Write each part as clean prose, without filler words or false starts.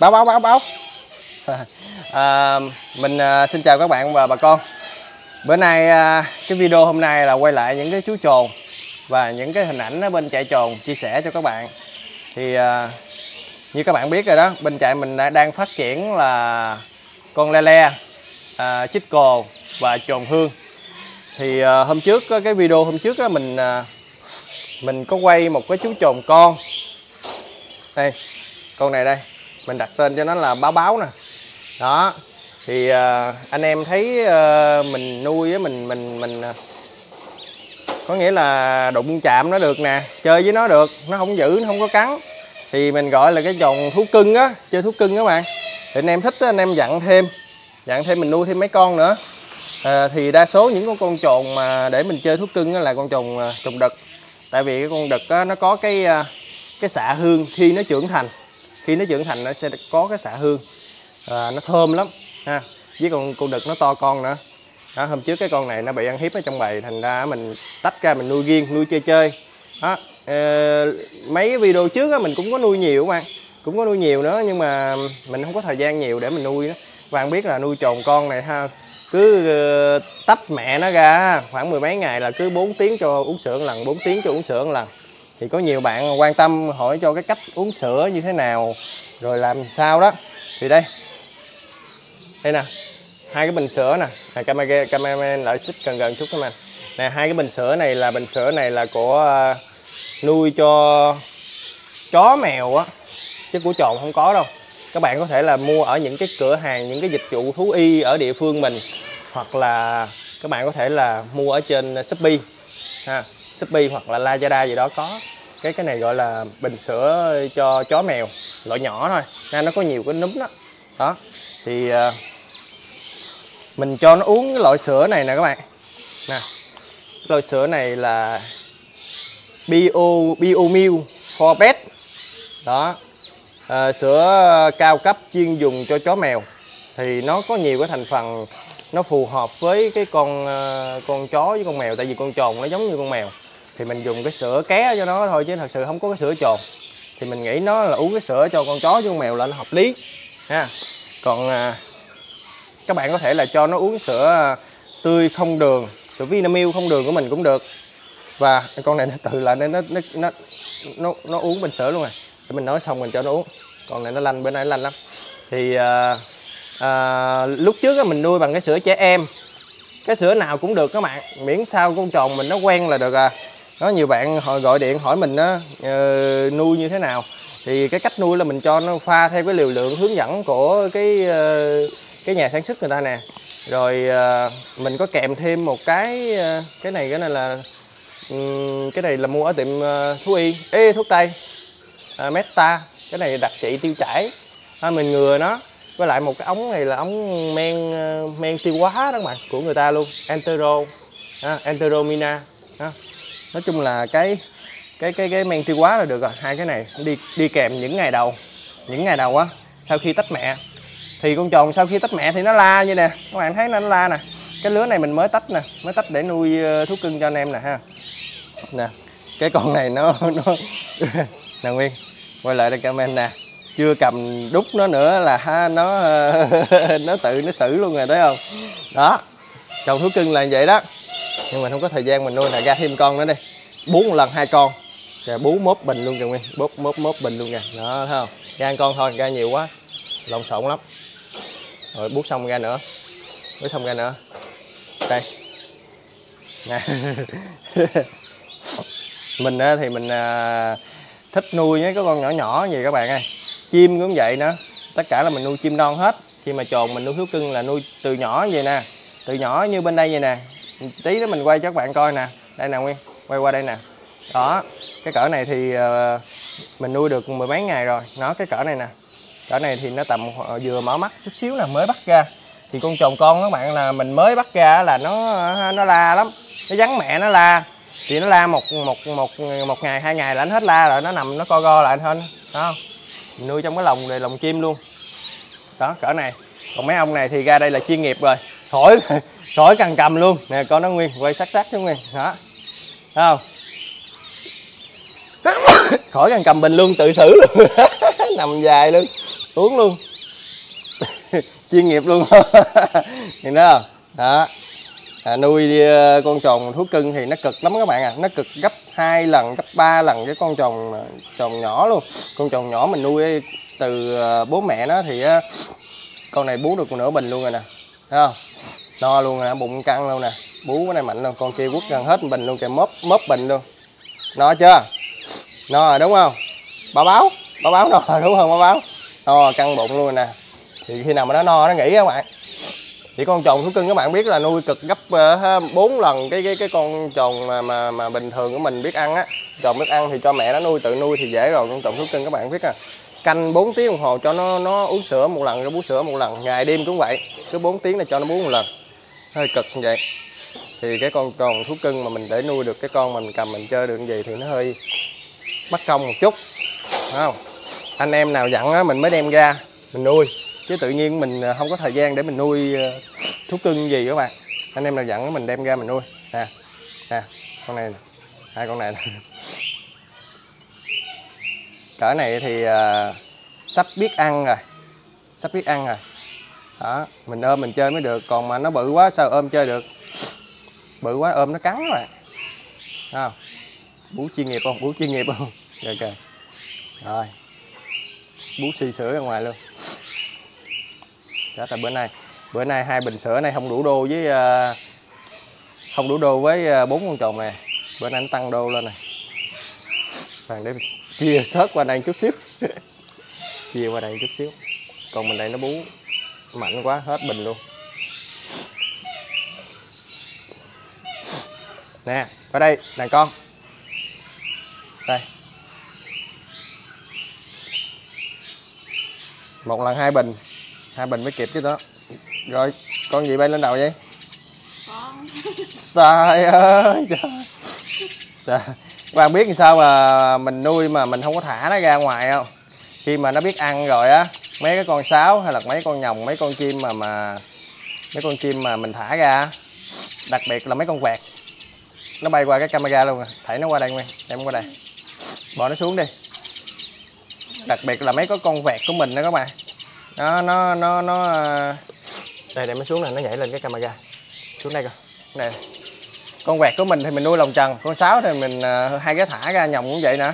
Báo. Mình xin chào các bạn và bà con. Bữa nay cái video hôm nay là quay lại những cái chú chồn và những cái hình ảnh ở bên trại chồn chia sẻ cho các bạn. Thì như các bạn biết rồi đó, bên trại mình đang phát triển là con le le, chích cồ và chồn hương. Thì hôm trước, cái video hôm trước đó, mình có quay một cái chú chồn con. Đây, con này đây, mình đặt tên cho nó là Báo Báo nè. Đó. Thì anh em thấy mình nuôi á, mình có nghĩa là đụng chạm nó được nè, chơi với nó được, nó không giữ, nó không có cắn. Thì mình gọi là cái chồn thú cưng á, chơi thú cưng các bạn. Thì anh em thích á, anh em dặn thêm mình nuôi thêm mấy con nữa. Thì đa số những con chồn mà để mình chơi thú cưng á, là con chồn đực. Tại vì cái con đực á, nó có cái xạ hương khi nó trưởng thành. Khi nó trưởng thành nó sẽ có cái xạ hương, nó thơm lắm ha. Với con đực nó to con nữa. Đó, hôm trước cái con này nó bị ăn hiếp ở trong bầy, thành ra mình tách ra mình nuôi riêng, nuôi chơi. Đó, mấy video trước á, mình cũng có nuôi nhiều các bạn, cũng có nuôi nhiều nữa, nhưng mà mình không có thời gian nhiều để mình nuôi đó. Các bạn biết là nuôi chồn con này ha, cứ tách mẹ nó ra khoảng mười mấy ngày là cứ 4 tiếng cho uống sữa lần, 4 tiếng cho uống sữa lần. Thì có nhiều bạn quan tâm hỏi cho cái cách uống sữa như thế nào rồi làm sao đó. Thì đây nè, hai cái bình sữa nè, cameraman lại xích gần chút các bạn nè. Hai cái bình sữa này là của nuôi cho chó mèo á, chứ của chồn không có đâu. Các bạn có thể là mua ở những cái cửa hàng, những cái dịch vụ thú y ở địa phương mình, hoặc là các bạn có thể là mua ở trên Shopee ha, Shopee hoặc là Lazada gì đó. Có cái này gọi là bình sữa cho chó mèo, loại nhỏ thôi nên nó có nhiều cái núm đó. Đó thì mình cho nó uống cái loại sữa này nè các bạn nè. Loại sữa này là Biomilk for Pet đó. Sữa cao cấp chuyên dùng cho chó mèo, thì nó có nhiều cái thành phần nó phù hợp với cái con chó với con mèo. Tại vì con chồn nó giống như con mèo, thì mình dùng cái sữa ké cho nó thôi, chứ thật sự không có cái sữa chồn. Thì mình nghĩ nó là uống cái sữa cho con chó với con mèo là nó hợp lý ha. Còn các bạn có thể là cho nó uống sữa tươi không đường, sữa Vinamilk không đường của mình cũng được. Và con này nó tự lại nên nó uống bình sữa luôn rồi. Để mình nói xong mình cho nó uống. Con này nó lanh, bữa nay nó lanh lắm. Thì lúc trước mình nuôi bằng cái sữa trẻ em, cái sữa nào cũng được các bạn, miễn sao con chồn mình nó quen là được à. Có nhiều bạn họ gọi điện hỏi mình đó, nuôi như thế nào. Thì cái cách nuôi là mình cho nó pha theo cái liều lượng hướng dẫn của cái nhà sản xuất người ta nè. Rồi mình có kèm thêm một cái này, cái này là mua ở tiệm thú y, thuốc tây Meta. Cái này đặc trị tiêu chảy, mình ngừa nó. Với lại một cái ống này là ống men tiêu hóa đó các bạn, của người ta luôn, Enteromina. Nói chung là cái men tiêu hóa là được rồi. Hai cái này đi kèm những ngày đầu á, sau khi tách mẹ. Thì con chồn sau khi tách mẹ thì nó la như nè, các bạn thấy nó la nè. Cái lứa này mình mới tách nè, mới tách để nuôi thú cưng cho anh em nè ha. Nè, cái con này nó nè Nguyên quay lại đây comment nè, chưa cầm đút nó nữa là ha, nó tự nó xử luôn rồi thấy không. Đó, chồng thú cưng là vậy đó, nhưng mà không có thời gian mình nuôi. Là ra thêm con nữa đi, 4 lần 2 con kìa, 41 bình luôn kìa Nguyên, 41 bình luôn kìa đó, thấy không. Ra con thôi, ra nhiều quá lộn xộn lắm rồi. Buốt xong ra nữa, buốt xong ra nữa đây nè. Mình thì mình thích nuôi với cái con nhỏ nhỏ gì các bạn ơi. Chim cũng vậy nữa, tất cả là mình nuôi chim non hết. Khi mà chồn mình nuôi thú cưng là nuôi từ nhỏ vậy nè, từ nhỏ như bên đây vậy nè. Tí đó mình quay cho các bạn coi nè, đây nè Nguyên, quay qua đây nè. Đó, cái cỡ này thì mình nuôi được mười mấy ngày rồi. Nó cái cỡ này nè, cỡ này thì nó tầm vừa mở mắt chút xíu là mới bắt ra. Thì con chồn con các bạn là mình mới bắt ra là nó la lắm, nó vắng mẹ nó la. Thì nó la một ngày hai ngày là nó hết la rồi, nó nằm nó co go lại thôi đó. Mình nuôi trong cái lồng này, lồng chim luôn đó, cỡ này. Còn mấy ông này thì ra đây là chuyên nghiệp rồi, thổi càng cầm luôn nè. Con nó Nguyên quay sát cho Nguyên đó, thấy không. khỏi cần cầm bình luôn, tự xử luôn. Nằm dài luôn, uống luôn. Chuyên nghiệp luôn. Thì đó, đó. Nuôi con trồn thú cưng thì nó cực lắm các bạn à, nó cực gấp 2 lần, gấp 3 lần cái con trồn nhỏ luôn. Con trồn nhỏ mình nuôi từ bố mẹ nó thì con này bú được nửa bình luôn rồi nè, thấy không? No luôn nè, bụng căng luôn nè, bú cái này mạnh luôn. Con kia quất gần hết bình luôn kìa, mớp bình luôn. No chưa? No rồi đúng không? Báo no đúng không báo? No căng bụng luôn nè. Thì khi nào mà nó no nó nghỉ các bạn. Thì con trồn thú cưng các bạn biết là nuôi cực gấp 4 lần cái con trồn mà bình thường của mình biết ăn á. Trồn biết ăn thì cho mẹ nó nuôi, tự nuôi thì dễ rồi. Con trồn thú cưng các bạn biết à, canh 4 tiếng đồng hồ cho nó uống sữa một lần, rồi bú sữa một lần, ngày đêm cũng vậy, cứ 4 tiếng là cho nó bú một lần, hơi cực như vậy. Thì cái con trồn thú cưng mà mình để nuôi được cái con mình cầm mình chơi được như vậy thì nó hơi mất công một chút, phải không? Anh em nào dặn á mình mới đem ra mình nuôi, chứ tự nhiên mình không có thời gian để mình nuôi thú cưng gì các bạn. Anh em nào dặn á mình đem ra mình nuôi nè. Nè con này, hai con này cỡ này thì sắp biết ăn rồi đó, mình ôm mình chơi mới được. Còn mà nó bự quá sao ôm chơi được, bự quá ôm nó cắn mà. Không, bú chuyên nghiệp không, bú chuyên nghiệp không. Rồi kìa, rồi bú xì sữa ra ngoài luôn. Chắc là bữa nay 2 bình sữa này không đủ đô với với 4 con trồn này. Bữa nay nó tăng đô lên này, bạn để chia sớt qua đây chút xíu. Chia qua đây chút xíu. Còn mình đây nó bú mạnh quá hết bình luôn nè. Qua đây đàn con đây, 1 lần 2 bình, 2 bình mới kịp chứ đó. Rồi con gì bay lên đầu vậy con? Sai ơi trời, trời. Các bạn biết làm sao mà mình nuôi mà mình không có thả nó ra ngoài không? Khi mà nó biết ăn rồi á, mấy cái con sáo hay là mấy con nhồng, mấy con chim mà mình thả ra, đặc biệt là mấy con quẹt, nó bay qua cái camera luôn à. Thảy nó qua đây Nguyên, đem qua đây, bỏ nó xuống đi. Đặc biệt là mấy cái con vẹt của mình đó các bạn, nó đây, đem nó xuống này, nó nhảy lên cái camera, xuống đây coi nè. Con vẹt của mình thì mình nuôi lồng trần, con sáo thì mình hai cái thả ra, nhồng cũng vậy nữa.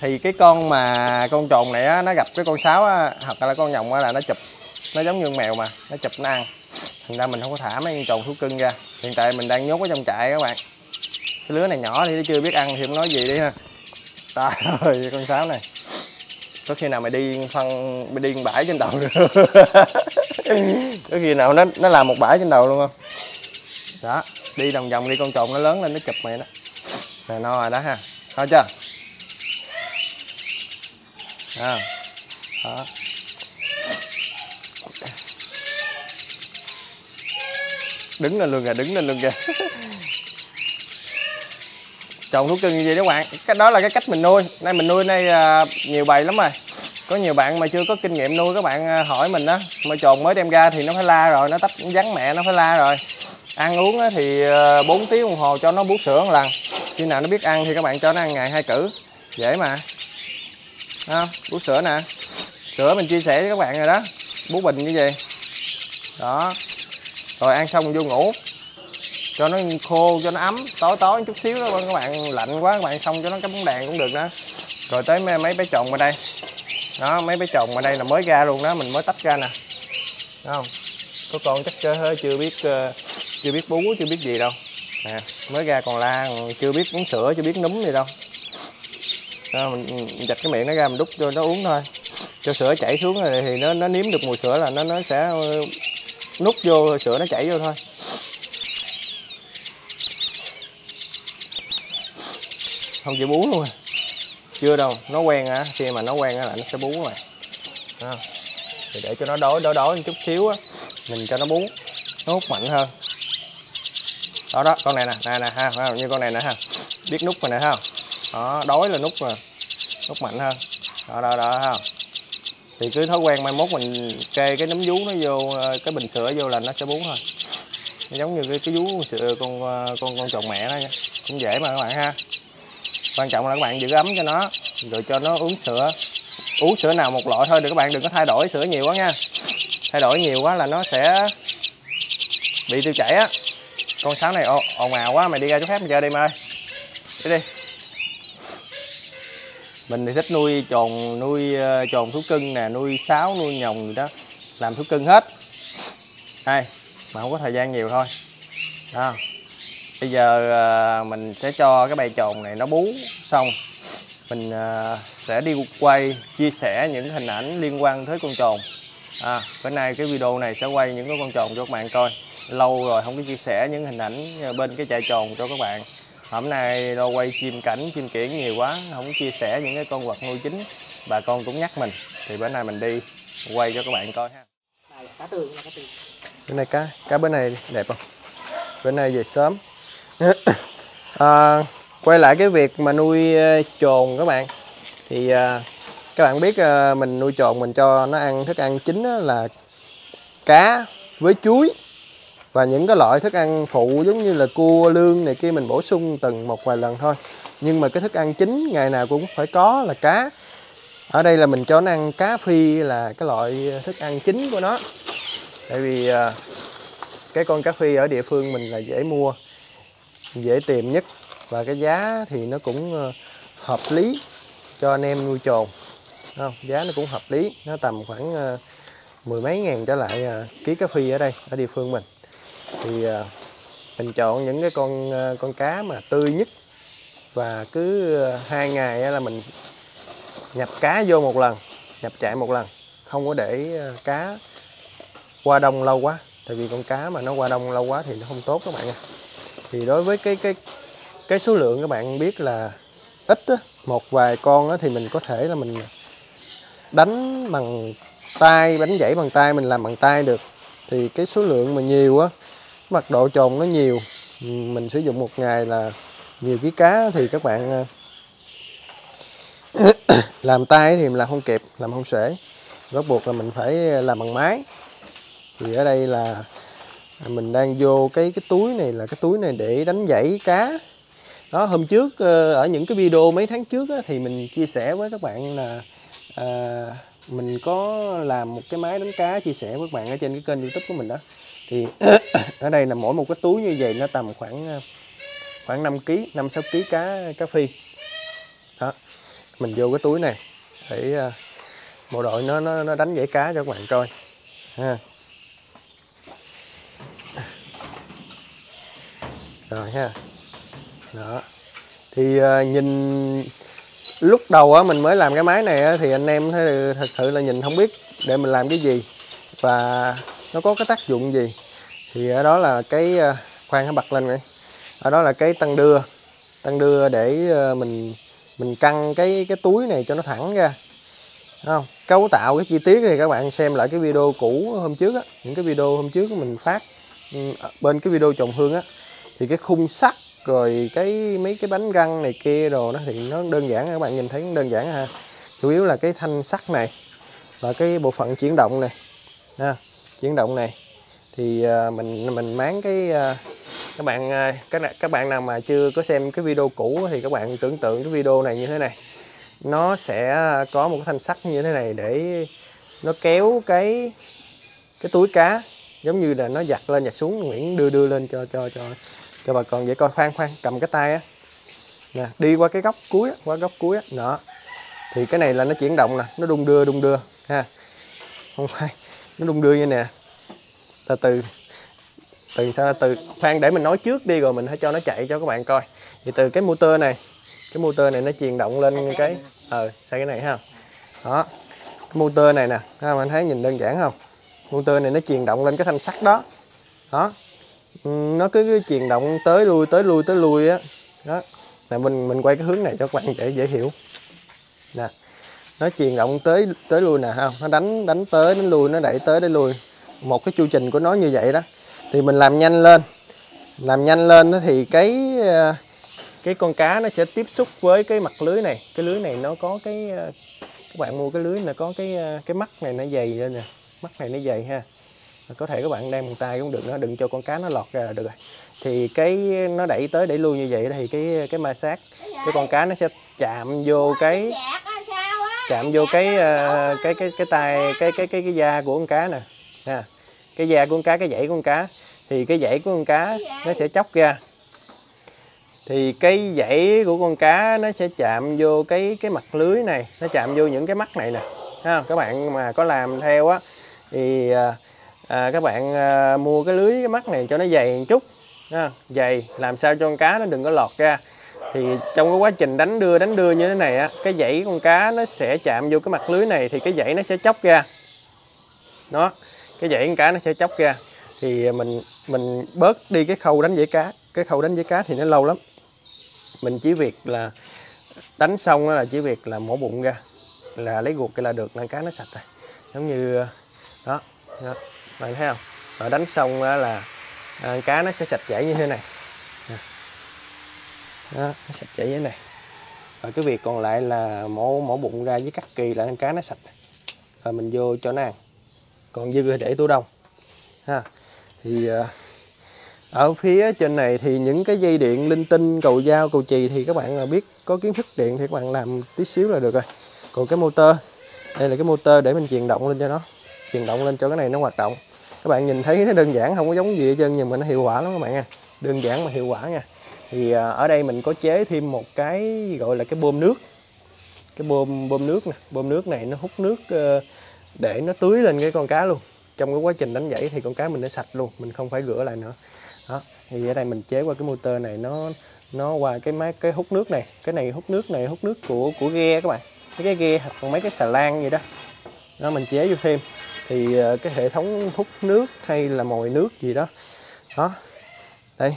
Thì cái con mà con trồn này á, nó gặp cái con sáo á, hoặc là con nhồng á, là nó chụp, nó giống như mèo mà, nó chụp nó ăn. Thành ra mình không có thả mấy con trồn thú cưng ra. Hiện tại mình đang nhốt ở trong trại các bạn. Cái lứa này nhỏ thì nó chưa biết ăn thì không nói gì đi ha. Trời ơi con sáo này, có khi nào mày điên bãi trên đầu được. Có khi nào nó làm một bãi trên đầu luôn không? Đó, đi đồng vòng đi, con trồn nó lớn lên nó chụp mày đó. Nè no rồi đó ha, thôi chưa? Đó. Đó. Đứng lên luôn kìa, đứng lên luôn kìa. Trồn thú cưng như vậy đó các bạn, cái đó là cái cách mình nuôi. Nay mình nuôi nay nhiều bầy lắm rồi. Có nhiều bạn mà chưa có kinh nghiệm nuôi, các bạn hỏi mình đó, mà trồn mới đem ra thì nó phải la rồi, nó tấp vắn mẹ nó phải la rồi. Ăn uống thì 4 tiếng đồng hồ cho nó bú sữa một lần. Khi nào nó biết ăn thì các bạn cho nó ăn ngày 2 cữ, dễ mà. À, bú sữa nè, sữa mình chia sẻ với các bạn rồi đó, bú bình như vậy đó. Rồi ăn xong vô ngủ cho nó khô, cho nó ấm, tối tối chút xíu đó các bạn, lạnh quá các bạn xong cho nó cái bóng đèn cũng được đó. Rồi tới mấy bé trồn ở đây đó, mấy bé trồn ở đây là mới ra luôn đó, mình mới tách ra nè, đúng không? Có con chắc chưa biết bú, chưa biết gì đâu nè, mới ra còn la, chưa biết uống sữa, chưa biết núm gì đâu đó. Mình giặt cái miệng nó ra mình đút cho nó uống thôi, cho sữa chảy xuống rồi thì nó nếm được mùi sữa là nó sẽ nút vô, sữa nó chảy vô thôi. Không chịu bú luôn à. Chưa đâu, nó quen á, khi mà nó quen á là nó sẽ bú rồi đó. Thì để cho nó đói một chút xíu á, mình cho nó bú, nó hút mạnh hơn. Đó đó, con này nè, nè ha, như con này nè ha, biết nút rồi nè ha. Đó, đói là nút rồi, nút mạnh hơn. Đó ha. Thì cứ thói quen, mai mốt mình kê cái nấm vú nó vô, cái bình sữa vô là nó sẽ bú thôi. Nó giống như cái vú sữa con trồn mẹ đó nha. Cũng dễ mà các bạn ha. Quan trọng là các bạn giữ ấm cho nó rồi cho nó uống sữa. Uống sữa nào một loại thôi, các bạn đừng có thay đổi sữa nhiều quá nha. Thay đổi nhiều quá là nó sẽ bị tiêu chảy á. Con sáo này ồn ào quá, mày đi ra chỗ khác mày chơi đi mày ơi. Đi đi. Mình thì thích nuôi chồn, thú cưng nè, nuôi sáo, nuôi nhồng gì đó, làm thú cưng hết. Đây, mà không có thời gian nhiều thôi. Đó. Bây giờ mình sẽ cho cái bầy chồn này nó bú xong. Mình sẽ đi quay, chia sẻ những hình ảnh liên quan tới con chồn. Bữa nay cái video này sẽ quay những cái con chồn cho các bạn coi. Lâu rồi không có chia sẻ những hình ảnh bên cái trại chồn cho các bạn. Hôm nay lo quay chim cảnh, chim kiển nhiều quá, không chia sẻ những cái con vật nuôi chính. Bà con cũng nhắc mình, thì bữa nay mình đi quay cho các bạn coi ha. Cá tường, bữa nay cá bữa nay đẹp không? Bữa nay về sớm. Quay lại cái việc mà nuôi chồn các bạn, thì các bạn biết mình nuôi chồn mình cho nó ăn thức ăn chính là cá với chuối. Và những cái loại thức ăn phụ giống như là cua, lương này kia mình bổ sung từng một vài lần thôi. Nhưng mà cái thức ăn chính ngày nào cũng phải có là cá. Ở đây là mình cho nó ăn cá phi là cái loại thức ăn chính của nó. Tại vì cái con cá phi ở địa phương mình là dễ mua, dễ tìm nhất. Và cái giá thì nó cũng hợp lý cho anh em nuôi chồn. Giá nó cũng hợp lý, nó tầm khoảng 10 mấy ngàn trở lại ký cá phi ở đây, ở địa phương mình. Thì mình chọn những cái con cá mà tươi nhất, và cứ 2 ngày là mình nhập cá vô một lần, nhập trại một lần, không có để cá qua đông lâu quá. Tại vì con cá mà nó qua đông lâu quá thì nó không tốt các bạn ạ. Thì đối với cái số lượng các bạn biết là ít á, một vài con á thì mình có thể là mình đánh bằng tay, đánh dãy bằng tay, mình làm bằng tay được. Thì cái số lượng mà nhiều á, mật độ chồn nó nhiều, mình sử dụng một ngày là nhiều ký cá thì các bạn làm tay thì làm không kịp, làm không xuể, bắt buộc là mình phải làm bằng máy. Thì ở đây là mình đang vô cái túi này, là cái túi này để đánh dãy cá. Đó, hôm trước ở những cái video mấy tháng trước á, thì mình chia sẻ với các bạn là mình có làm một cái máy đánh cá chia sẻ với các bạn ở trên cái kênh YouTube của mình đó. Thì ở đây là mỗi một cái túi như vậy nó tầm khoảng 5-6 kg cá phi. Đó. Mình vô cái túi này để bộ đội nó đánh dãy cá cho các bạn coi ha. Rồi ha. Đó. Thì nhìn lúc đầu á, mình mới làm cái máy này á, thì anh em thấy thật sự là nhìn không biết để mình làm cái gì và nó có cái tác dụng gì. Thì ở đó là cái khoan nó bật lên này. Ở đó là cái tăng đưa để mình căng cái túi này cho nó thẳng ra. Đúng không? Cấu tạo cái chi tiết thì các bạn xem lại cái video cũ hôm trước á, những cái video hôm trước mình phát bên cái video trồng hương á, thì cái khung sắt rồi cái mấy cái bánh răng này kia đồ nó thì nó đơn giản, các bạn nhìn thấy đơn giản ha. Chủ yếu là cái thanh sắt này và cái bộ phận chuyển động này ha, chuyển động này thì mình máng cái. Các bạn nào mà chưa có xem cái video cũ thì các bạn tưởng tượng cái video này như thế này, nó sẽ có một cái thanh sắt như thế này để nó kéo cái túi cá, giống như là nó giặt lên giặt xuống, Nguyễn đưa lên cho bà con dễ coi. Khoan cầm cái tay á nè, đi qua cái góc cuối á, đó thì cái này là nó chuyển động nè, nó đung đưa ha, không phải nó đung đưa như nè. Từ từ khoan để mình nói trước đi rồi mình hãy cho nó chạy cho các bạn coi. Thì từ cái motor này, nó chuyển động lên cái xoay cái này ha. Đó, cái motor này nè ha, mình thấy nhìn đơn giản không, motor này nó chuyển động lên cái thanh sắt đó. Đó, nó cứ chuyển động tới lui á. Đó là mình quay cái hướng này cho các bạn để dễ hiểu nè, nó chuyển động tới lui nè ha, nó đánh tới đến lui, nó đẩy tới đến lui, một cái chu trình của nó như vậy đó. Thì mình làm nhanh lên thì cái con cá nó sẽ tiếp xúc với cái mặt lưới này. Cái lưới này nó có cái, các bạn mua cái lưới là có cái mắt này nó dày lên nè, mắt này nó dày ha. Có thể các bạn đem một tay cũng được, nó đừng cho con cá nó lọt ra là được rồi. Thì cái nó đẩy tới đẩy lui như vậy thì cái ma sát cái con cá nó sẽ chạm vô cái tay cái da của con cá nè. Nè, cái da của con cá, cái dãy của con cá, thì cái dãy của con cá nó sẽ chóc ra. Thì cái dãy của con cá nó sẽ chạm vô cái mặt lưới này, nó chạm vô những cái mắt này nè. Ha, các bạn mà có làm theo á thì các bạn mua cái lưới cái mắt này cho nó dày một chút, ha, dày làm sao cho con cá nó đừng có lọt ra. Thì trong cái quá trình đánh đưa như thế này á, cái dãy con cá nó sẽ chạm vô cái mặt lưới này thì cái dãy nó sẽ chóc ra. Đó, cái dãy con cá nó sẽ chóc ra. Thì mình bớt đi cái khâu đánh dãy cá, thì nó lâu lắm. Mình chỉ việc là đánh xong đó là chỉ việc là mổ bụng ra, là lấy ruột cái là được, là cá nó sạch rồi. Giống như đó, đó. Bạn thấy không? Rồi đánh xong là cá nó sẽ sạch dãy như thế này. Đó, nó sạch dãy như thế này. Rồi cái việc còn lại là mổ bụng ra với cắt kỳ là con cá nó sạch. Rồi mình vô cho nó ăn. Còn dư để tủ đông. Ha. Thì ở phía trên này thì những cái dây điện linh tinh, cầu dao, cầu chì thì các bạn là biết, có kiến thức điện thì các bạn làm tí xíu là được rồi. Còn cái motor, đây là cái motor để mình chuyển động lên cho nó, chuyển động lên cho cái này nó hoạt động. Các bạn nhìn thấy nó đơn giản không có giống gì hết trơn, nhưng mà nó hiệu quả lắm các bạn nha. Đơn giản mà hiệu quả nha. Thì ở đây mình có chế thêm một cái gọi là cái bơm nước. Cái bơm nước nè, bơm nước này nó hút nước để nó tưới lên cái con cá luôn. Trong cái quá trình đánh dãy thì con cá mình nó sạch luôn, mình không phải rửa lại nữa. Đó, thì ở đây mình chế qua cái motor này, nó qua cái máy cái hút nước này, cái này hút nước này, hút nước của ghe các bạn. Cái ghe hoặc còn mấy cái xà lan gì đó. Nó mình chế vô thêm thì cái hệ thống hút nước hay là mồi nước gì đó. Đó. Đây.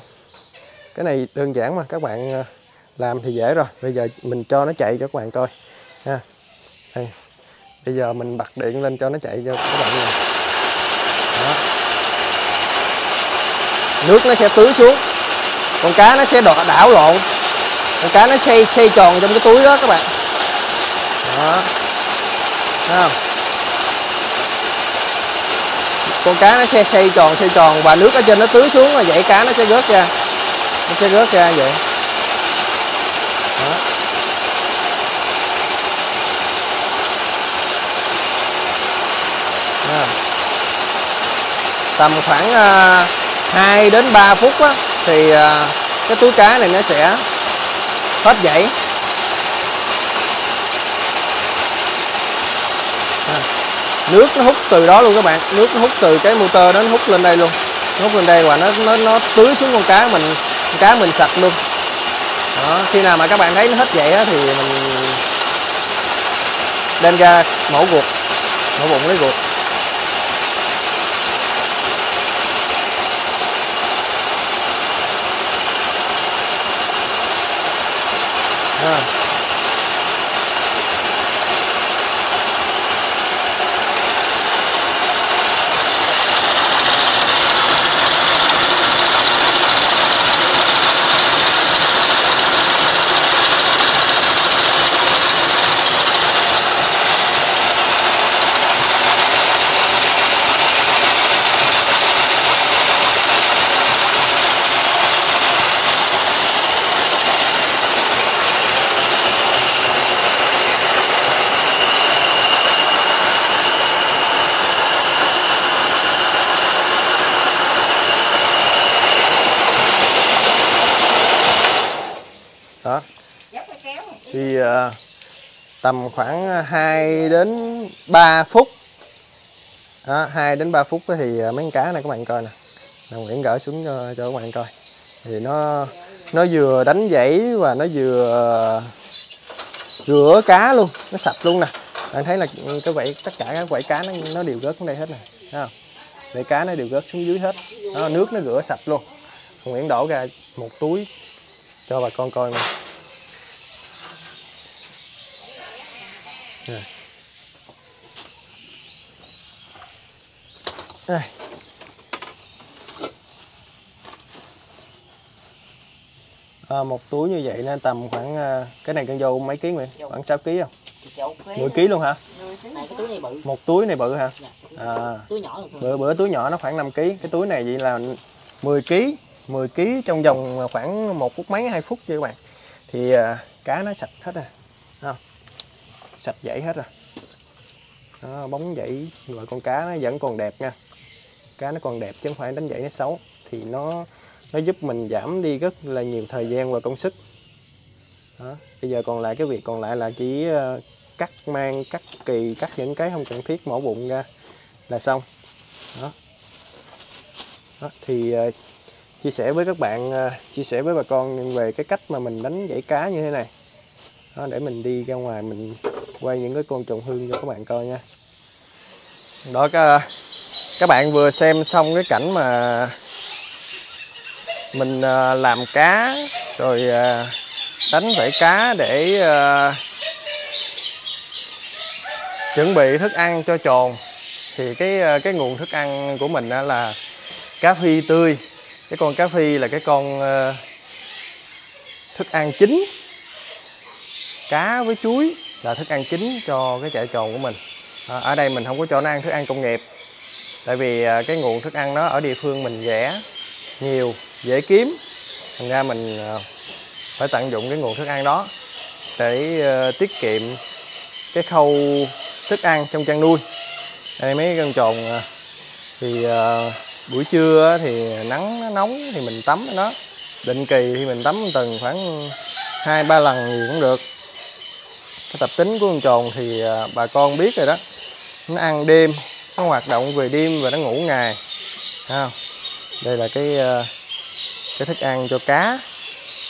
Cái này đơn giản mà các bạn làm thì dễ rồi. Bây giờ mình cho nó chạy cho các bạn coi ha. Đây. Bây giờ mình bật điện lên cho nó chạy cho các bạn này. Đó. Nước nó sẽ tưới xuống. Con cá nó sẽ đảo lộn. Con cá nó xoay tròn trong cái túi đó các bạn. Đó. Thấy không? Con cá nó sẽ xoay tròn và nước ở trên nó tưới xuống rồi vậy cá nó sẽ rớt ra. Nó sẽ rớt ra vậy. Đó. Đó. Tầm khoảng 2 đến 3 phút á, thì cái túi cá này nó sẽ hết dãy. Nước nó hút từ đó luôn các bạn, nước nó hút từ cái motor đó, nó hút lên đây luôn, nó hút lên đây và nó tưới xuống con cá mình, sạch luôn. Đó, khi nào mà các bạn thấy nó hết vậy á, thì mình đem ra mổ ruột, mổ bụng lấy ruột. À. Thì tầm khoảng 2 đến 3 phút. Đó, 2 đến 3 phút thì mấy con cá này các bạn coi nè. Nguyễn gỡ xuống cho các bạn coi. Thì nó vừa đánh dãy và nó vừa rửa cá luôn, nó sạch luôn nè. Bạn thấy là cái vảy, tất cả các vảy cá nó đều rớt xuống đây hết nè. Thấy không? Vảy cá nó đều rớt xuống dưới hết. Đó, nước nó rửa sạch luôn. Nguyễn đổ ra một túi cho bà con coi nè. Đây. Một túi như vậy nên tầm khoảng cái này con vô mấy ký Nguyễn? Khoảng 6 kg không? 10 kg luôn hả? Một túi này bự hả? Túi nhỏ rồi. Bữa túi nhỏ nó khoảng 5 kg, cái túi này vậy là 10 kg, 10 kg trong vòng khoảng 1 phút mấy 2 phút chứ các bạn. Thì cá nó sạch hết rồi. Không? Sạch dãy hết rồi. Nó bóng dãy rồi con cá nó vẫn còn đẹp nha. Cá nó còn đẹp chứ không phải đánh dãy nó xấu, thì nó giúp mình giảm đi rất là nhiều thời gian và công sức. Đó. Bây giờ còn lại cái việc còn lại là chỉ cắt mang, cắt kỳ, cắt những cái không cần thiết, mổ bụng ra là xong. Đó. Đó. Thì chia sẻ với các bạn, chia sẻ với bà con về cái cách mà mình đánh dãy cá như thế này. Đó, để mình đi ra ngoài mình quay những cái con trồn hương cho các bạn coi nha. Đó, các bạn vừa xem xong cái cảnh mà mình làm cá rồi đánh vảy cá để chuẩn bị thức ăn cho trồn. Thì cái nguồn thức ăn của mình là cá phi tươi. Cái con cá phi là cái con thức ăn chính. Cá với chuối là thức ăn chính cho cái trại trồn của mình. Ở đây mình không có cho nó ăn thức ăn công nghiệp, tại vì cái nguồn thức ăn nó ở địa phương mình rẻ, nhiều, dễ kiếm. Thành ra mình phải tận dụng cái nguồn thức ăn đó để tiết kiệm cái khâu thức ăn trong chăn nuôi. Đây mấy con trồn thì buổi trưa thì nắng nó nóng thì mình tắm nó. Định kỳ thì mình tắm từng khoảng 2-3 lần gì cũng được. Cái tập tính của con trồn thì bà con biết rồi đó. Nó ăn đêm, nó hoạt động về đêm và nó ngủ ngày. Thấy không? Đây là cái thức ăn cho cá,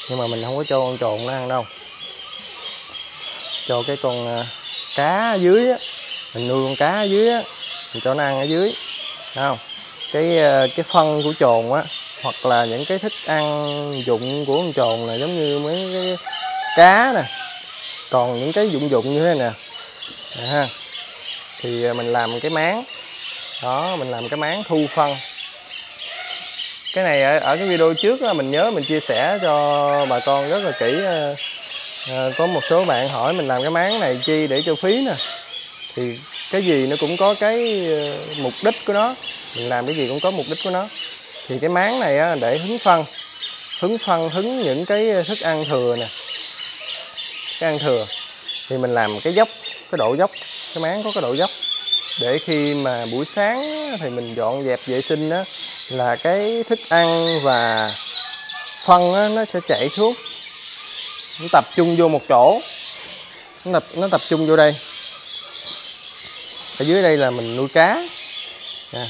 nhưng mà mình không có cho con trồn nó ăn đâu. Cho cái con cá ở dưới á, mình nuôi con cá ở dưới á, mình cho nó ăn ở dưới. Thấy không? Cái phân của trồn á, hoặc là những cái thức ăn dụng của con trồn là giống như mấy cái cá nè, còn những cái dụng như thế nè ha, thì mình làm cái máng đó, mình làm cái máng thu phân. Cái này ở cái video trước đó, mình nhớ mình chia sẻ cho bà con rất là kỹ. Có một số bạn hỏi mình làm cái máng này chi để cho phí nè, thì cái gì nó cũng có cái mục đích của nó, mình làm cái gì cũng có mục đích của nó. Thì cái máng này á, để hứng những cái thức ăn thừa nè, cái ăn thừa thì mình làm cái dốc, cái độ dốc, cái máng có cái độ dốc để khi mà buổi sáng thì mình dọn dẹp vệ sinh á, là cái thức ăn và phân á, nó sẽ chảy xuống, nó tập trung vô một chỗ, nó tập trung vô đây. Ở dưới đây là mình nuôi cá nè.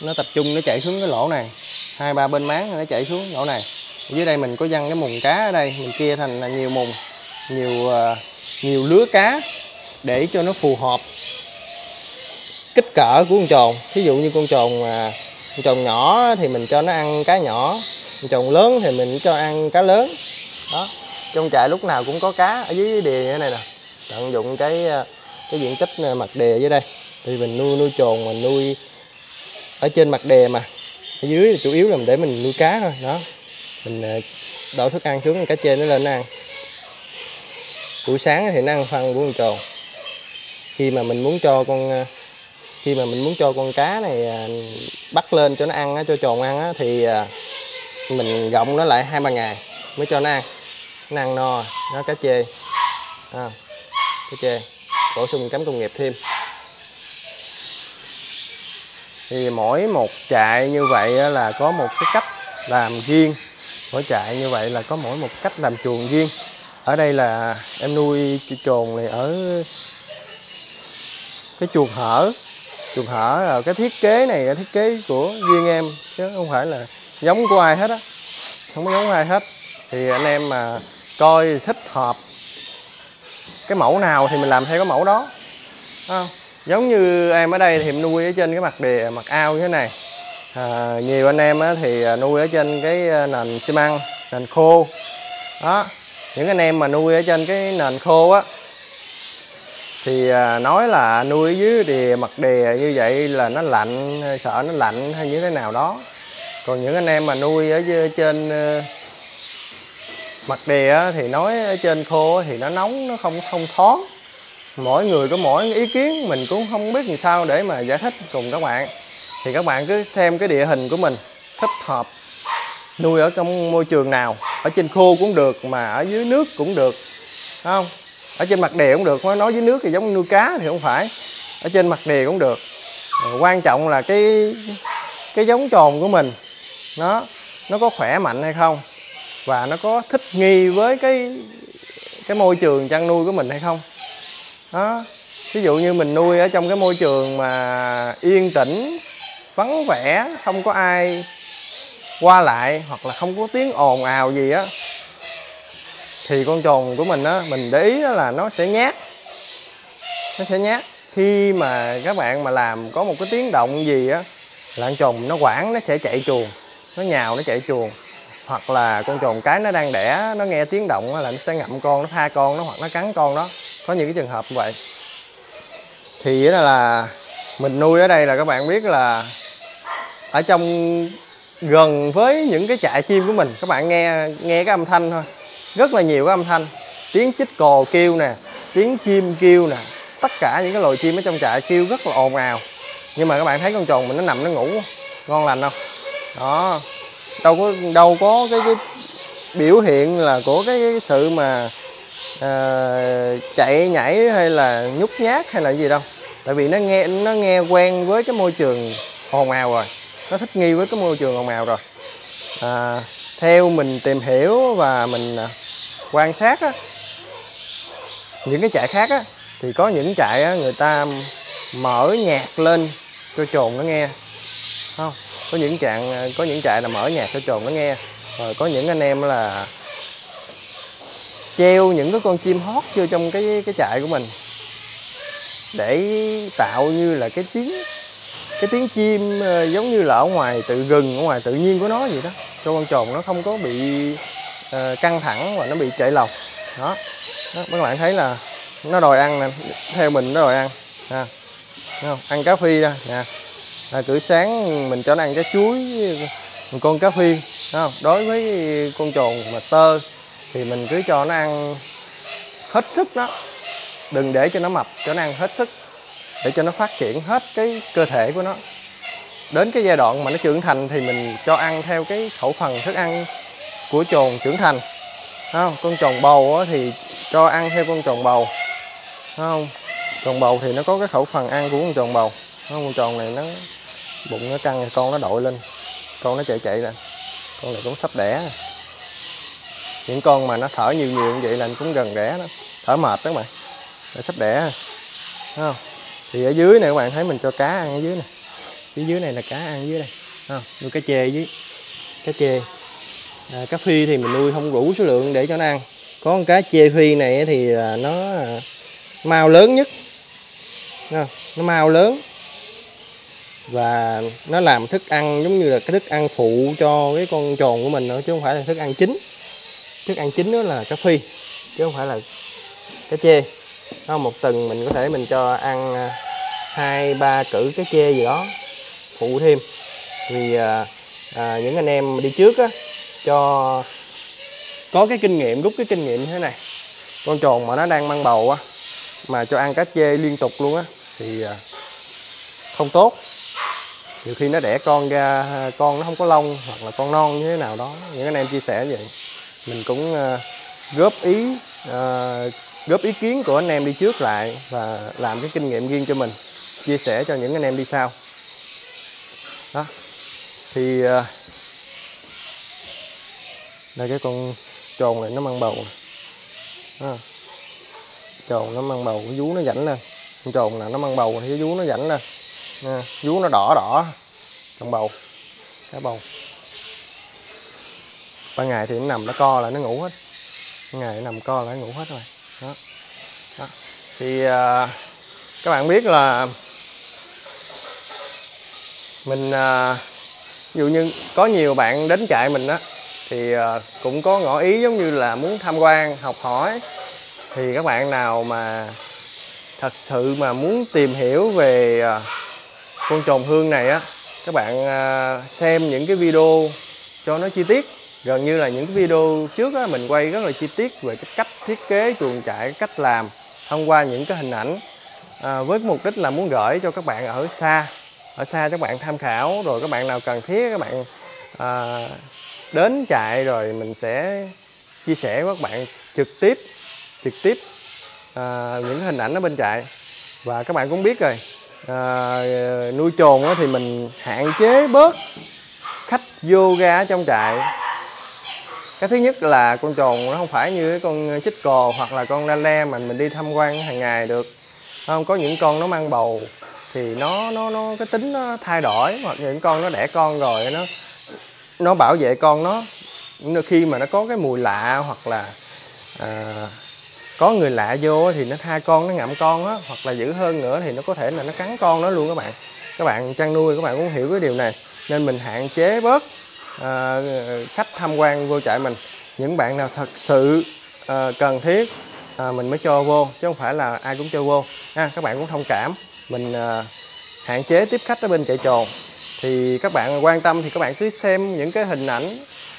Nó tập trung, nó chạy xuống cái lỗ này, 2-3 bên máng nó chạy xuống lỗ này. Ở dưới đây mình có văng cái mùng cá ở đây, mình chia thành là nhiều mùng, nhiều lứa cá để cho nó phù hợp kích cỡ của con trồn. Thí dụ như con trồn nhỏ thì mình cho nó ăn cá nhỏ, con trồn lớn thì mình cho ăn cá lớn. Đó, trong trại lúc nào cũng có cá ở dưới đìa như thế này nè. Tận dụng cái diện tích mặt đìa dưới đây, thì mình nuôi trồn, mình nuôi ở trên mặt đè, mà ở dưới là chủ yếu là để mình nuôi cá thôi. Đó, mình đổ thức ăn xuống, cá trên nó lên nó ăn. Buổi sáng thì nó ăn phân của con trồn. Khi mà mình muốn cho con cá này bắt lên cho nó ăn, cho trồn ăn, thì mình gọng nó lại 2-3 ngày mới cho nó ăn. Nó ăn no nó cá chê. À, cá chê bổ sung cám công nghiệp thêm. Thì mỗi một trại như vậy là có một cái cách làm riêng. Mỗi trại như vậy là có mỗi một cách làm chuồng riêng. Ở đây là em nuôi trồn này ở cái chuồng hở. Chuồng hở, cái thiết kế này là thiết kế của riêng em, chứ không phải là giống của ai hết á. Không có giống ai hết. Thì anh em mà coi thích hợp cái mẫu nào thì mình làm theo cái mẫu đó. Đúng không? Giống như em ở đây thì em nuôi ở trên cái mặt đìa, mặt ao như thế này. Nhiều anh em thì nuôi ở trên cái nền xi măng, nền khô. Đó, những anh em mà nuôi ở trên cái nền khô á, thì nói là nuôi dưới đìa, mặt đìa như vậy là nó lạnh, sợ nó lạnh hay như thế nào đó. Còn những anh em mà nuôi ở trên mặt đìa thì nói ở trên khô thì nó nóng, nó không thoáng. mỗi người có mỗi ý kiến, mình cũng không biết làm sao để mà giải thích cùng các bạn. Thì các bạn cứ xem cái địa hình của mình thích hợp nuôi ở trong môi trường nào, ở trên khô cũng được mà ở dưới nước cũng được, phải không? Ở trên mặt đìa cũng được, nói dưới nước thì giống nuôi cá thì không phải, ở trên mặt đìa cũng được. Quan trọng là cái giống trồn của mình nó có khỏe mạnh hay không, và nó có thích nghi với cái môi trường chăn nuôi của mình hay không. Đó, ví dụ như mình nuôi ở trong cái môi trường mà yên tĩnh, vắng vẻ, không có ai qua lại hoặc là không có tiếng ồn ào gì á, thì con trồn của mình á, mình để ý là nó sẽ nhát. Nó sẽ nhát. Khi mà các bạn mà làm có một cái tiếng động gì á là con trồn nó quảng, nó sẽ chạy chuồng, nó nhào nó chạy chuồng. Hoặc là con trồn cái nó đang đẻ, nó nghe tiếng động là nó sẽ ngậm con, nó tha con nó hoặc nó cắn con đó. Có những cái trường hợp như vậy. Thì là mình nuôi ở đây là các bạn biết là ở trong gần với những cái trại chim của mình, các bạn nghe cái âm thanh thôi, rất là nhiều cái âm thanh, tiếng chích cò kêu nè, tiếng chim kêu nè, tất cả những cái loài chim ở trong trại kêu rất là ồn ào. Nhưng mà các bạn thấy con trồn mình nó nằm nó ngủ ngon lành không? Đó, đâu có cái biểu hiện là của cái sự mà chạy nhảy hay là nhút nhát hay là gì đâu, tại vì nó nghe quen với cái môi trường ồn ào rồi, nó thích nghi với cái môi trường ồn ào rồi. Theo mình tìm hiểu và mình quan sát á, những cái trại khác á, thì có những trại á, người ta mở nhạc lên cho trồn nó nghe, không? Có những trại là mở nhạc cho trồn nó nghe, rồi có những anh em là treo những cái con chim hót vô trong cái trại của mình để tạo như là cái tiếng chim giống như là ở ngoài tự rừng, ở ngoài tự nhiên của nó vậy đó, cho con trồn nó không có bị căng thẳng và nó bị chạy lòng. Đó, các bạn thấy là nó đòi ăn nè, theo mình nó đòi ăn ha, không? Ăn cá phi ra nè. Buổi sáng mình cho nó ăn cái chuối, một con cá phi, không? Đối với con trồn mà tơ thì mình cứ cho nó ăn hết sức đó, đừng để cho nó mập, cho nó ăn hết sức để cho nó phát triển hết cái cơ thể của nó. Đến cái giai đoạn mà nó trưởng thành thì mình cho ăn theo cái khẩu phần thức ăn của trồn trưởng thành. Không, con trồn bầu thì cho ăn theo con trồn bầu. Không, trồn bầu thì nó có cái khẩu phần ăn của con trồn bầu. Không, con trồn này nó bụng nó căng, con nó đội lên, con nó chạy lên, con này cũng sắp đẻ. Những con mà nó thở nhiều như vậy là cũng gần đẻ đó, thở mệt đó các bạn, nó sắp đẻ. Không? Thì ở dưới này các bạn thấy mình cho cá ăn ở dưới này, phía dưới này là cá ăn ở dưới đây, nuôi cá chê dưới, cá chê. Cá phi thì mình nuôi không đủ số lượng để cho nó ăn. Có con cá chê phi này thì nó mau lớn nhất, nó mau lớn và nó làm thức ăn giống như là cái thức ăn phụ cho cái con trồn của mình nữa, chứ không phải là thức ăn chính. Thức ăn chính đó là cá phi chứ không phải là cá chê. Đó, một tuần mình có thể mình cho ăn 2-3 cữ cá chê gì đó phụ thêm, vì những anh em đi trước á, cho có cái kinh nghiệm, rút cái kinh nghiệm như thế này. Con trồn mà nó đang mang bầu á mà cho ăn cá chê liên tục luôn á thì không tốt. Nhiều khi nó đẻ con ra, con nó không có lông hoặc là con non như thế nào đó. Những anh em chia sẻ như vậy, mình cũng góp ý kiến của anh em đi trước lại và làm cái kinh nghiệm riêng cho mình, chia sẻ cho những anh em đi sau. Đó. Thì đây cái con trồn này nó mang bầu. Đó. Trồn nó mang bầu, cái vú nó rảnh lên. Con trồn là nó mang bầu thì cái vú nó rảnh lên. Vú nó đỏ đỏ. Trồn bầu. Cá bầu. Ban ngày thì nó nằm nó co lại nó ngủ hết. Ban ngày nó nằm co lại nó ngủ hết rồi. Đó. Thì các bạn biết là mình ví dụ như có nhiều bạn đến trại mình á thì cũng có ngỏ ý giống như là muốn tham quan, học hỏi. Thì các bạn nào mà thật sự mà muốn tìm hiểu về con trồn hương này á, các bạn xem những cái video cho nó chi tiết. Gần như là những cái video trước á, mình quay rất là chi tiết về cái cách thiết kế chuồng trại, cách làm, thông qua những cái hình ảnh với mục đích là muốn gửi cho các bạn ở xa các bạn tham khảo, rồi các bạn nào cần thiết các bạn đến chạy rồi mình sẽ chia sẻ với các bạn trực tiếp những hình ảnh ở bên chạy. Và các bạn cũng biết rồi, nuôi chồn thì mình hạn chế bớt khách vô ra trong trại. Cái thứ nhất là con chồn nó không phải như cái con chích cồ hoặc là con đa le mà mình đi tham quan hàng ngày được. Không có những con nó mang bầu thì nó cái tính nó thay đổi, hoặc những con nó đẻ con rồi nó bảo vệ con nó khi mà nó có cái mùi lạ hoặc là có người lạ vô thì nó tha con, nó ngậm con á, hoặc là dữ hơn nữa thì nó có thể là nó cắn con nó luôn các bạn. Các bạn chăn nuôi các bạn cũng hiểu cái điều này, nên mình hạn chế bớt khách tham quan vô trại mình. Những bạn nào thật sự cần thiết mình mới cho vô, chứ không phải là ai cũng cho vô ha. Các bạn cũng thông cảm, mình hạn chế tiếp khách ở bên chạy trồn. Thì các bạn quan tâm thì các bạn cứ xem những cái hình ảnh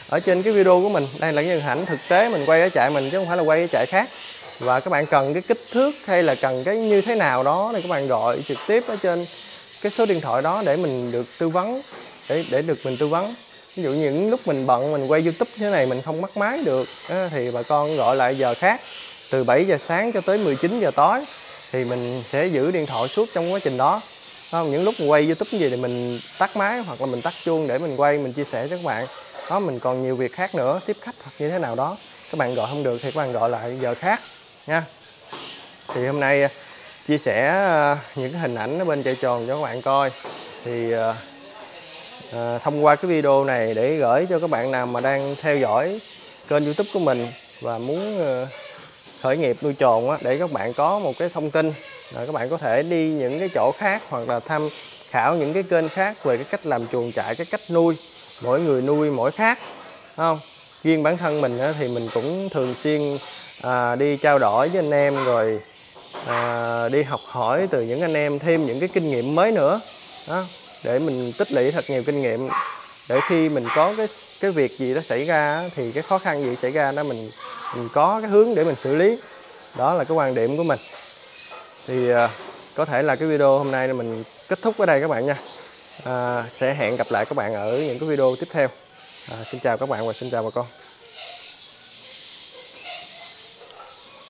ở trên cái video của mình. Đây là cái hình ảnh thực tế mình quay ở trại mình chứ không phải là quay ở trại khác. Và các bạn cần cái kích thước hay là cần cái như thế nào đó thì các bạn gọi trực tiếp ở trên cái số điện thoại đó để mình được tư vấn, để được mình tư vấn. Ví dụ những lúc mình bận mình quay YouTube như thế này mình không bắt máy được thì bà con gọi lại giờ khác, từ 7 giờ sáng cho tới 19 giờ tối thì mình sẽ giữ điện thoại suốt trong quá trình đó. Không, những lúc mình quay YouTube như vậy thì mình tắt máy hoặc là mình tắt chuông để mình quay mình chia sẻ cho các bạn. Đó, mình còn nhiều việc khác nữa, tiếp khách hoặc như thế nào đó. Các bạn gọi không được thì các bạn gọi lại giờ khác nha. Thì hôm nay chia sẻ những cái hình ảnh ở bên chạy trồn cho các bạn coi. Thì thông qua cái video này để gửi cho các bạn nào mà đang theo dõi kênh YouTube của mình và muốn khởi nghiệp nuôi trồn á, để các bạn có một cái thông tin rồi các bạn có thể đi những cái chỗ khác hoặc là tham khảo những cái kênh khác về cái cách làm chuồng trại, cái cách nuôi, mỗi người nuôi mỗi khác không. Riêng bản thân mình á, thì mình cũng thường xuyên đi trao đổi với anh em rồi đi học hỏi từ những anh em thêm những cái kinh nghiệm mới nữa đó, để mình tích lũy thật nhiều kinh nghiệm để khi mình có cái việc gì đó xảy ra thì cái khó khăn gì xảy ra đó mình có cái hướng để mình xử lý. Đó là cái quan điểm của mình. Thì có thể là cái video hôm nay mình kết thúc ở đây các bạn nha. Sẽ hẹn gặp lại các bạn ở những cái video tiếp theo. Xin chào các bạn và xin chào bà con.